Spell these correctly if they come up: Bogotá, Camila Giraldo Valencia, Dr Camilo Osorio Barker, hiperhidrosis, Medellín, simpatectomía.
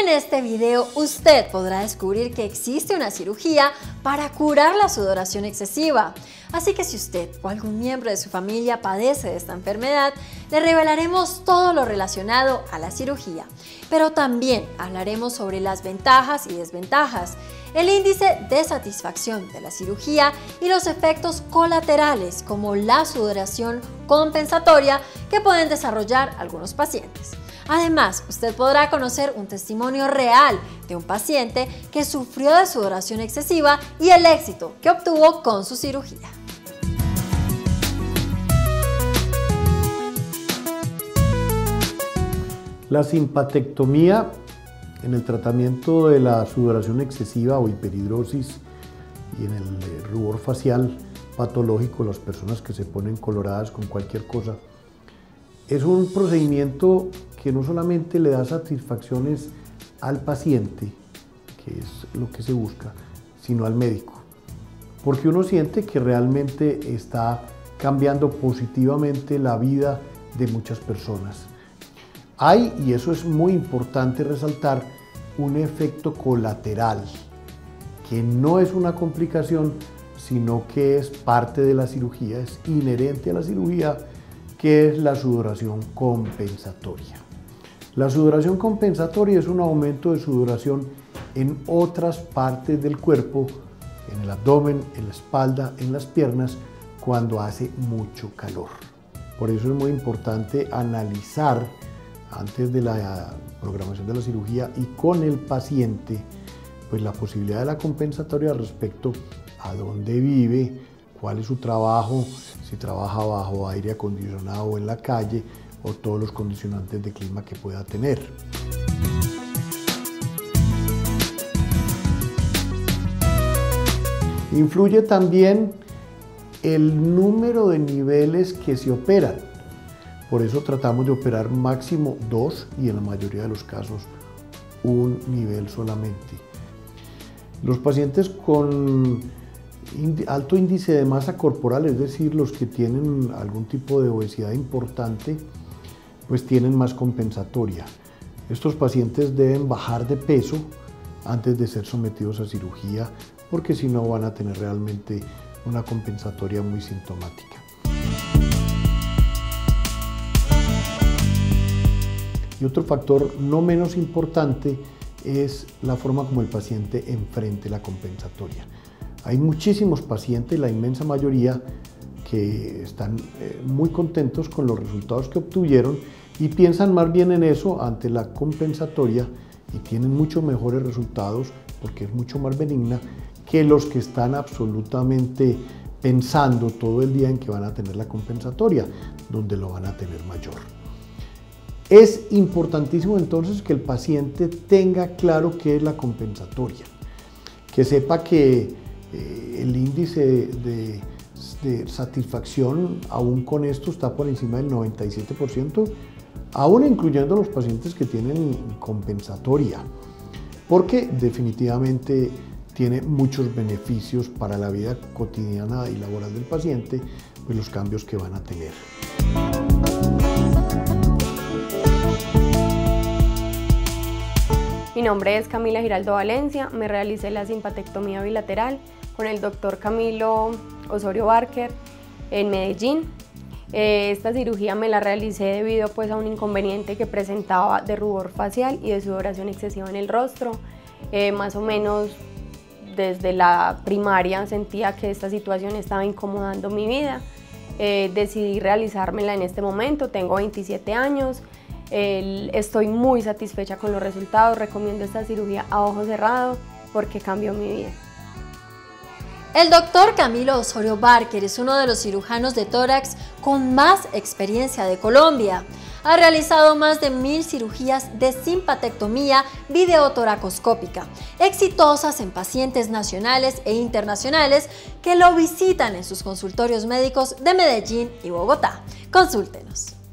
En este video usted podrá descubrir que existe una cirugía para curar la sudoración excesiva. Así que si usted o algún miembro de su familia padece de esta enfermedad, le revelaremos todo lo relacionado a la cirugía. Pero también hablaremos sobre las ventajas y desventajas, el índice de satisfacción de la cirugía y los efectos colaterales como la sudoración compensatoria que pueden desarrollar algunos pacientes. Además, usted podrá conocer un testimonio real de un paciente que sufrió de sudoración excesiva y el éxito que obtuvo con su cirugía. La simpatectomía en el tratamiento de la sudoración excesiva o hiperhidrosis y en el rubor facial patológico, las personas que se ponen coloradas con cualquier cosa, es un procedimiento que no solamente le da satisfacciones al paciente, que es lo que se busca, sino al médico, porque uno siente que realmente está cambiando positivamente la vida de muchas personas. Hay, y eso es muy importante resaltar, un efecto colateral, que no es una complicación, sino que es parte de la cirugía, es inherente a la cirugía, que es la sudoración compensatoria. La sudoración compensatoria es un aumento de sudoración en otras partes del cuerpo, en el abdomen, en la espalda, en las piernas, cuando hace mucho calor. Por eso es muy importante analizar antes de la programación de la cirugía y con el paciente, pues la posibilidad de la compensatoria respecto a dónde vive, cuál es su trabajo, si trabaja bajo aire acondicionado o en la calle, o todos los condicionantes de clima que pueda tener. Influye también el número de niveles que se operan. Por eso tratamos de operar máximo 2 y en la mayoría de los casos un nivel solamente. Los pacientes con alto índice de masa corporal, es decir, los que tienen algún tipo de obesidad importante, pues tienen más compensatoria. Estos pacientes deben bajar de peso antes de ser sometidos a cirugía, porque si no van a tener realmente una compensatoria muy sintomática. Y otro factor no menos importante es la forma como el paciente enfrente la compensatoria. Hay muchísimos pacientes, la inmensa mayoría, que están muy contentos con los resultados que obtuvieron y piensan más bien en eso ante la compensatoria y tienen mucho mejores resultados porque es mucho más benigna que los que están absolutamente pensando todo el día en que van a tener la compensatoria, donde lo van a tener mayor. Es importantísimo entonces que el paciente tenga claro qué es la compensatoria, que sepa que el índice de satisfacción aún con esto está por encima del 97%, aún incluyendo los pacientes que tienen compensatoria, porque definitivamente tiene muchos beneficios para la vida cotidiana y laboral del paciente, pues los cambios que van a tener. Mi nombre es Camila Giraldo Valencia, me realicé la simpatectomía bilateral con el Dr. Camilo Osorio Barker en Medellín. Esta cirugía me la realicé debido pues, a un inconveniente que presentaba de rubor facial y de sudoración excesiva en el rostro. Más o menos desde la primaria sentía que esta situación estaba incomodando mi vida. Decidí realizármela en este momento, tengo 27 años. Estoy muy satisfecha con los resultados, recomiendo esta cirugía a ojo cerrado porque cambió mi vida. El doctor Camilo Osorio Barker es uno de los cirujanos de tórax con más experiencia de Colombia. Ha realizado más de 1000 cirugías de simpatectomía videotoracoscópica, exitosas en pacientes nacionales e internacionales que lo visitan en sus consultorios médicos de Medellín y Bogotá. Consúltenos.